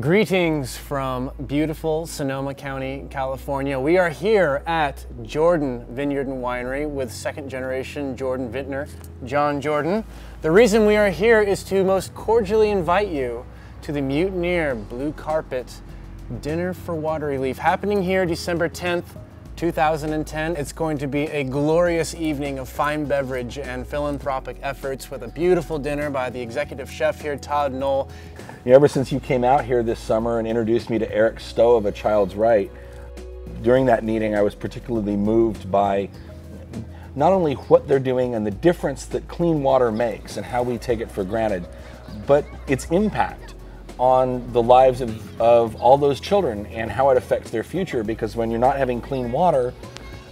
Greetings from beautiful Sonoma County, California. We are here at Jordan Vineyard and Winery with second generation Jordan vintner, John Jordan. The reason we are here is to most cordially invite you to the Mutineer Blue Carpet Dinner for Watery Leaf happening here December 10th, 2010. It's going to be a glorious evening of fine beverage and philanthropic efforts with a beautiful dinner by the executive chef here, Todd Knoll. You know, ever since you came out here this summer and introduced me to Eric Stowe of A Child's Right, during that meeting I was particularly moved by not only what they're doing and the difference that clean water makes and how we take it for granted, but its impact on the lives of all those children and how it affects their future. Because when you're not having clean water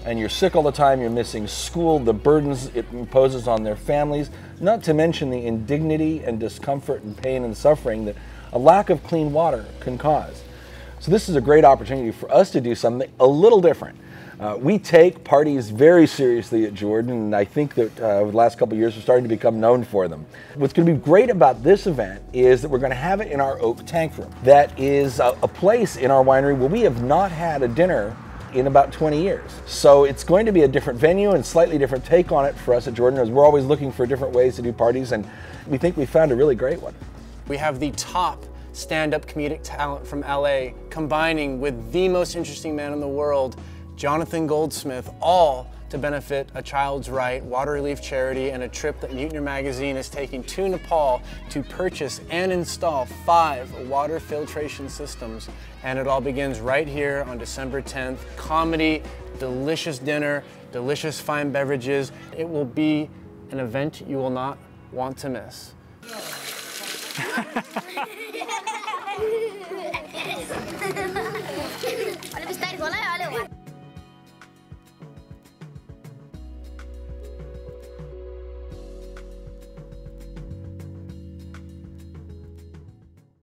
and you're sick all the time, you're missing school, the burdens it imposes on their families, not to mention the indignity and discomfort and pain and suffering that a lack of clean water can cause. So this is a great opportunity for us to do something a little different. We take parties very seriously at Jordan, and I think that over the last couple of years we're starting to become known for them. What's going to be great about this event is that we're going to have it in our Oak Tank Room. That is a place in our winery where we have not had a dinner in about 20 years. So it's going to be a different venue and slightly different take on it for us at Jordan, as we're always looking for different ways to do parties, and we think we found a really great one. We have the top stand-up comedic talent from LA combining with the most interesting man in the world, Jonathan Goldsmith, all to benefit A Child's Right, Water Relief Charity, and a trip that Mutineer Magazine is taking to Nepal to purchase and install 5 water filtration systems. And it all begins right here on December 10th. Comedy, delicious dinner, delicious fine beverages. It will be an event you will not want to miss.